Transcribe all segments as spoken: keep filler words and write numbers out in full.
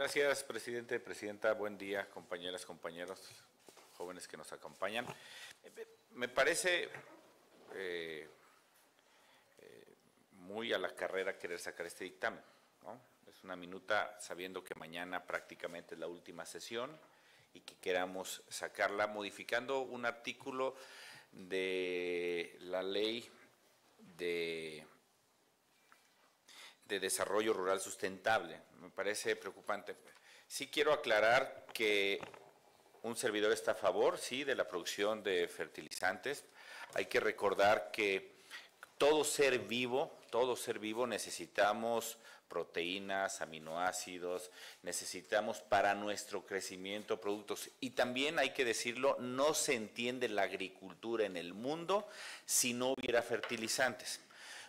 Gracias, presidente, presidenta. Buen día, compañeras, compañeros, jóvenes que nos acompañan. Me parece eh, eh, muy a la carrera querer sacar este dictamen, ¿no? Es una minuta sabiendo que mañana prácticamente es la última sesión y que queramos sacarla modificando un artículo de la ley de... de desarrollo rural sustentable. Me parece preocupante. Sí quiero aclarar que un servidor está a favor, sí, de la producción de fertilizantes. Hay que recordar que todo ser vivo, todo ser vivo necesitamos proteínas, aminoácidos, necesitamos para nuestro crecimiento productos. Y también hay que decirlo, no se entiende la agricultura en el mundo si no hubiera fertilizantes.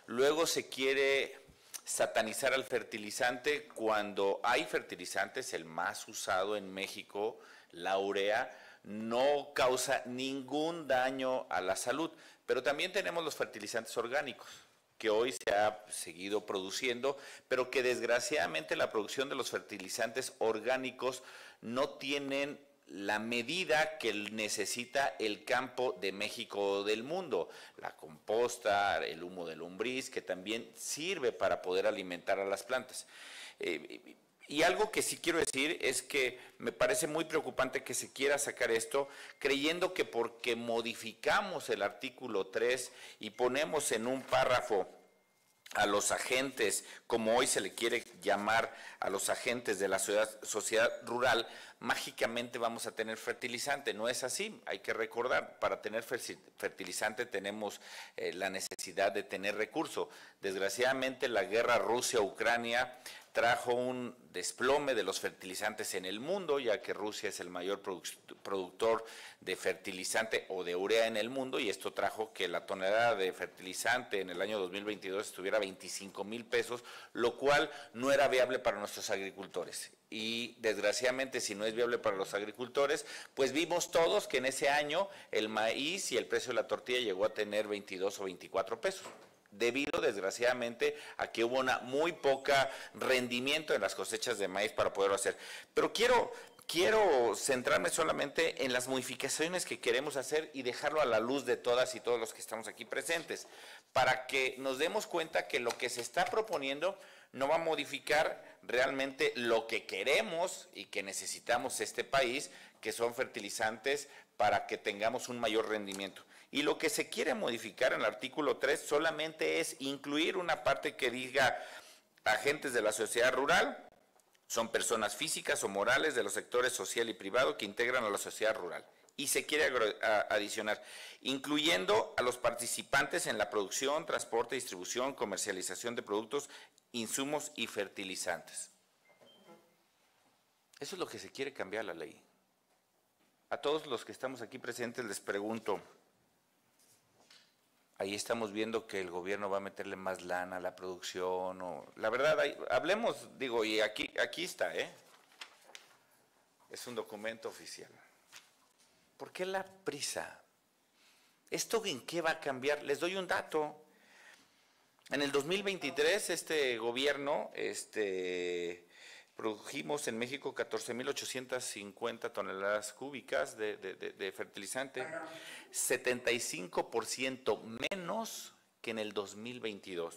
Luego se quiere satanizar al fertilizante cuando hay fertilizantes. El más usado en México, la urea, no causa ningún daño a la salud, pero también tenemos los fertilizantes orgánicos que hoy se ha seguido produciendo, pero que desgraciadamente la producción de los fertilizantes orgánicos no tienen la medida que necesita el campo de México o del mundo. La composta, el humo de lombriz, que también sirve para poder alimentar a las plantas. Eh, y algo que sí quiero decir es que me parece muy preocupante que se quiera sacar esto creyendo que porque modificamos el artículo tres y ponemos en un párrafo a los agentes, como hoy se le quiere llamar a los agentes de la ciudad, sociedad rural, mágicamente vamos a tener fertilizante. No es así. Hay que recordar, para tener fertilizante tenemos eh, la necesidad de tener recurso. Desgraciadamente la guerra Rusia-Ucrania trajo un desplome de los fertilizantes en el mundo, ya que Rusia es el mayor productor de fertilizante o de urea en el mundo, y esto trajo que la tonelada de fertilizante en el año dos mil veintidós estuviera a veinticinco mil pesos, lo cual no era viable para nuestros agricultores. Y desgraciadamente, si no es viable para los agricultores, pues vimos todos que en ese año el maíz y el precio de la tortilla llegó a tener veintidós o veinticuatro pesos. Debido, desgraciadamente, a que hubo una muy poca rendimiento en las cosechas de maíz para poderlo hacer. Pero quiero, quiero centrarme solamente en las modificaciones que queremos hacer y dejarlo a la luz de todas y todos los que estamos aquí presentes, para que nos demos cuenta que lo que se está proponiendo no va a modificar realmente lo que queremos y que necesitamos este país, que son fertilizantes para que tengamos un mayor rendimiento. Y lo que se quiere modificar en el artículo tres solamente es incluir una parte que diga: agentes de la sociedad rural son personas físicas o morales de los sectores social y privado que integran a la sociedad rural. Y se quiere adicionar, incluyendo a los participantes en la producción, transporte, distribución, comercialización de productos, insumos y fertilizantes. Eso es lo que se quiere cambiar la ley. A todos los que estamos aquí presentes les pregunto, ahí estamos viendo que el gobierno va a meterle más lana a la producción. O, la verdad, hay, hablemos, digo, y aquí, aquí está, ¿eh? Es un documento oficial. ¿Por qué la prisa? ¿Esto en qué va a cambiar? Les doy un dato. En el dos mil veintitrés, este gobierno, este, produjimos en México catorce mil ochocientas cincuenta toneladas cúbicas de, de, de, de fertilizante, setenta y cinco por ciento menos que en el dos mil veintidós.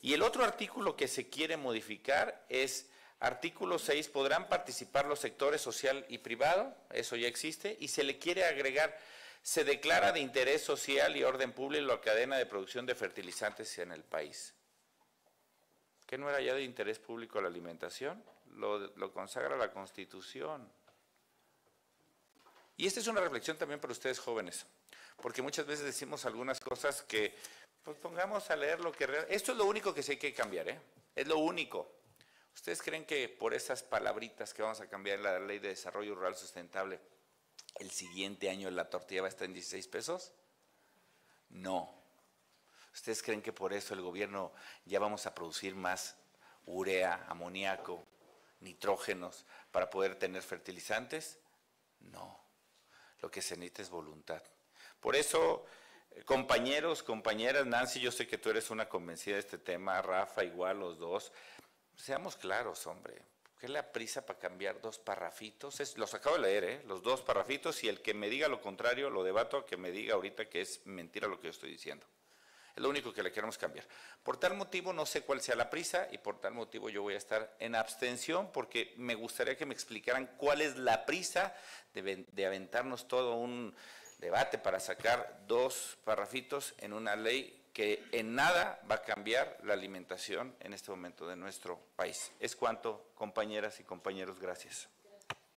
Y el otro artículo que se quiere modificar es artículo seis, podrán participar los sectores social y privado, eso ya existe, y se le quiere agregar: se declara de interés social y orden público la cadena de producción de fertilizantes en el país. ¿Qué no era ya de interés público la alimentación? Lo, lo consagra la Constitución. Y esta es una reflexión también para ustedes jóvenes, porque muchas veces decimos algunas cosas que, pues pongamos a leer lo que realmente… Esto es lo único que sí hay que cambiar, ¿eh? Es lo único. ¿Ustedes creen que por esas palabritas que vamos a cambiar en la Ley de Desarrollo Rural Sustentable, el siguiente año la tortilla va a estar en dieciséis pesos? No. ¿Ustedes creen que por eso el gobierno ya vamos a producir más urea, amoníaco, nitrógenos para poder tener fertilizantes? No. Lo que se necesita es voluntad. Por eso, compañeros, compañeras, Nancy, yo sé que tú eres una convencida de este tema, Rafa, igual los dos. Seamos claros, hombre. ¿Qué es la prisa para cambiar dos parrafitos? Es, los acabo de leer, ¿eh? Los dos parrafitos, y el que me diga lo contrario lo debato a que me diga ahorita que es mentira lo que yo estoy diciendo. Es lo único que le queremos cambiar. Por tal motivo no sé cuál sea la prisa y por tal motivo yo voy a estar en abstención, porque me gustaría que me explicaran cuál es la prisa de, de aventarnos todo un debate para sacar dos parrafitos en una ley que en nada va a cambiar la alimentación en este momento de nuestro país. Es cuanto, compañeras y compañeros, gracias.